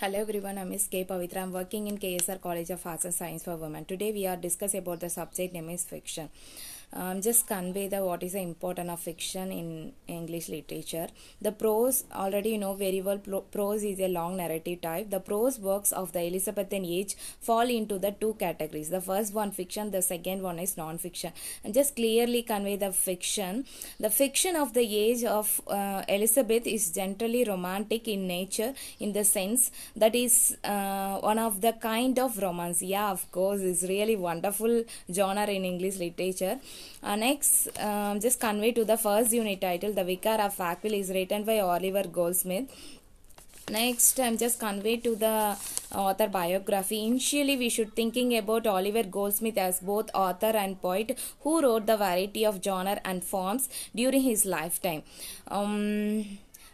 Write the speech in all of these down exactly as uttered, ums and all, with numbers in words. Hello everyone, I am Miss K. Pavitra. I am working in K S R College of Arts and Science for Women. Today we are discussing about the subject name is fiction. Um, just convey the what is the importance of fiction in English literature. The prose, already you know very well, prose is a long narrative type. The prose works of the Elizabethan age fall into the two categories. The first one fiction, the second one is non-fiction. And just clearly convey the fiction. The fiction of the age of uh, Elizabeth is generally romantic in nature, in the sense that is uh, one of the kind of romance. Yeah, of course, it's really wonderful genre in English literature. Uh, next, um, just convey to the first unit title, The Vicar of Wakefield is written by Oliver Goldsmith. Next, I'm just convey to the author biography. Initially, we should thinking about Oliver Goldsmith as both author and poet who wrote the variety of genre and forms during his lifetime. Um...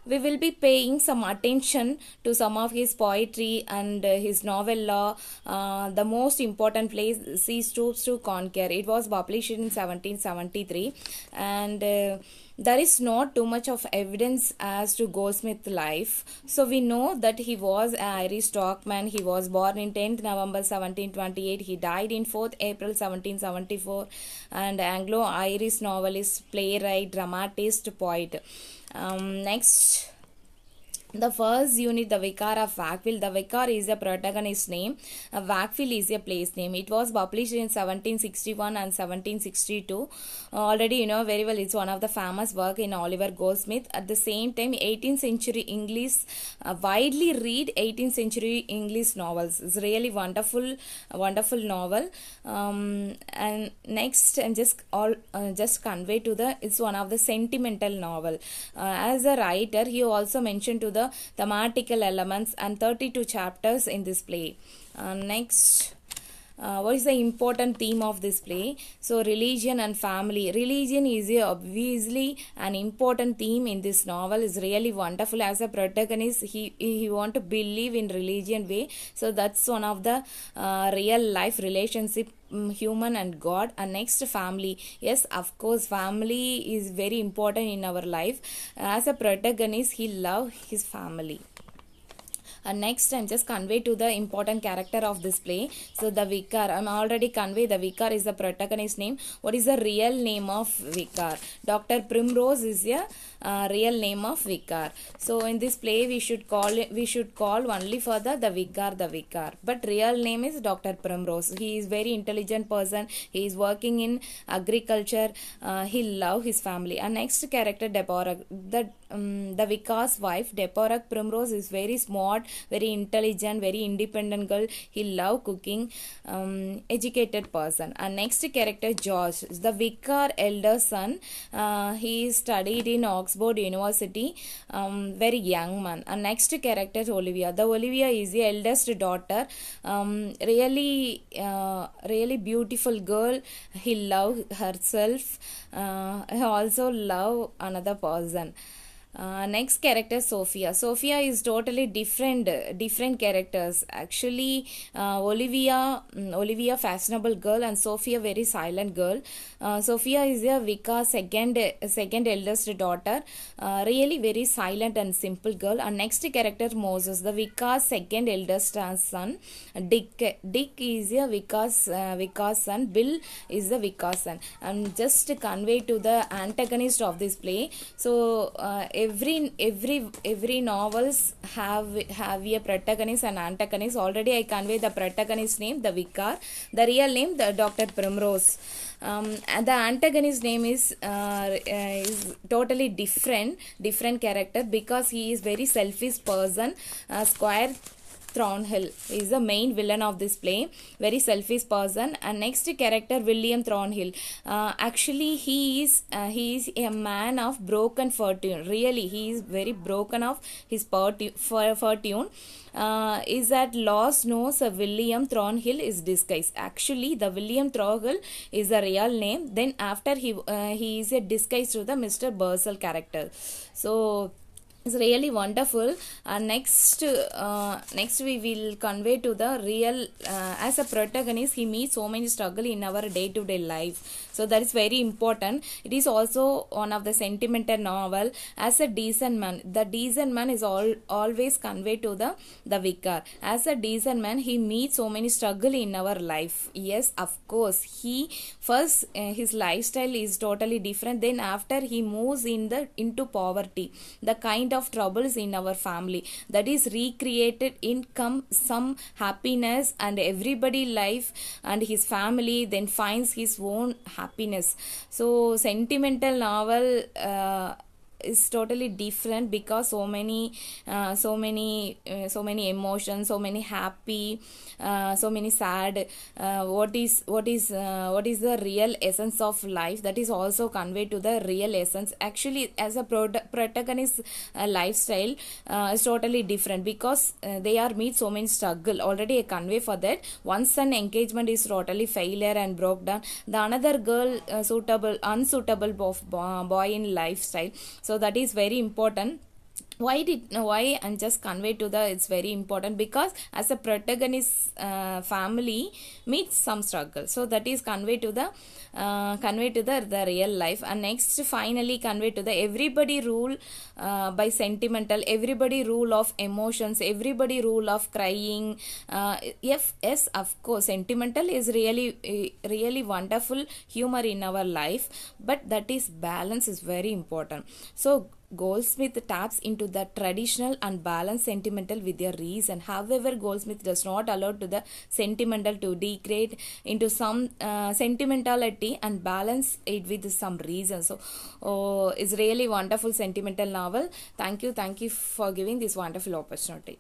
We will be paying some attention to some of his poetry and uh, his novella. Uh, the most important place, She Stoops to Conquer. It was published in seventeen seventy-three, and uh, there is not too much of evidence as to Goldsmith's life. So we know that he was an Irish stockman. He was born in tenth November seventeen twenty-eight. He died in fourth April seventeen seventy-four. And Anglo-Irish novelist, playwright, dramatist, poet. Um, next, the first unit, The Vicar of Wakefield. The Vicar is a protagonist's name. Uh, Wakefield is a place name. It was published in seventeen sixty-one and seventeen sixty-two. Uh, already, you know very well, it's one of the famous work in Oliver Goldsmith. At the same time, eighteenth century English, uh, widely read eighteenth century English novels. It's really wonderful, wonderful novel. Um, and next, and just all uh, just convey to the, it's one of the sentimental novel. Uh, as a writer, he also mentioned to the thematical elements and thirty-two chapters in this play. Uh, next, uh, what is the important theme of this play? So, religion and family. Religion is obviously an important theme in this novel. Is really wonderful. As a protagonist, he he want to believe in religion way. So that's one of the uh, real life relationship, human and God. And next, family. Yes, of course, family is very important in our life. As a protagonist, he loves his family. And next, I'm just convey to the important character of this play. So the vicar, I'm already convey the vicar is the protagonist name. What is the real name of vicar? Doctor Primrose is a uh, real name of vicar. So in this play, we should call we should call only for the the vicar the vicar. But real name is Doctor Primrose. He is very intelligent person. He is working in agriculture. Uh, he love his family. And next character, Deborah, the um, the vicar's wife. Deborah Primrose is very smart, very intelligent, very independent girl. He love cooking, um, educated person. And next character, George, the vicar elder son. Uh, he studied in Oxford University, um, very young man. And next character is Olivia. The Olivia is the eldest daughter, um, really uh, really beautiful girl. He love herself, uh, he also love another person. Uh, next character, Sophia. Sophia is totally different different characters. Actually, uh, Olivia Olivia fashionable girl, and Sophia very silent girl. Uh, Sophia is a vicar's second second eldest daughter, uh, really very silent and simple girl. And next character, Moses, the vicar's second eldest son. Dick Dick is a vicar's uh, vicar's son. Bill is the vicar's son. And just convey to the antagonist of this play. So uh, every every every novels have have a protagonist and antagonist. Already I convey the protagonist name, the vicar. The real name, the Doctor Primrose. Um, and the antagonist name is uh, is totally different different character, because he is very selfish person. uh, Squire Thornhill is the main villain of this play, very selfish person. And next character, William Thornhill. Uh, actually, he is uh, he is a man of broken fortune. Really, he is very broken of his fortune. Uh, is at loss. No, Sir William Thornhill is disguised. Actually, the William Thornhill is a real name. Then after he uh, he is a disguise to the Mister Bursell character. So It's really wonderful. Uh, next, uh, next we will convey to the real, uh, as a protagonist, he meets so many struggle in our day-to-day life. So that is very important. It is also one of the sentimental novel. As a decent man, the decent man is all always conveyed to the, the vicar. As a decent man, he meets so many struggle in our life. Yes, of course. He first, uh, his lifestyle is totally different. Then after he moves in the into poverty, the kind of troubles in our family that is recreated in come some happiness, and everybody life and his family then finds his own happiness. So sentimental novel uh, is totally different because so many uh, so many uh, so many emotions, so many happy, uh, so many sad, uh, what is what is uh, what is the real essence of life, that is also conveyed to the real essence. Actually, as a pro protagonist uh, lifestyle uh, is totally different because uh, they are meet so many struggle. Already I convey for that. Once an engagement is totally failure and broke down, the another girl uh, suitable unsuitable boy in lifestyle. So So that is very important. Why did why and just convey to the it's very important because as a protagonist uh, family meets some struggle. So that is convey to the uh, convey to the the real life. And next finally convey to the everybody rule uh, by sentimental. Everybody rule of emotions. Everybody rule of crying. Uh, if yes, of course, sentimental is really really wonderful humor in our life. But that is balance is very important. So Goldsmith taps into the traditional and balanced sentimental with their reason. However, Goldsmith does not allow to the sentimental to degrade into some uh, sentimentality and balance it with some reason. So, oh, it's really wonderful sentimental novel. Thank you, thank you for giving this wonderful opportunity.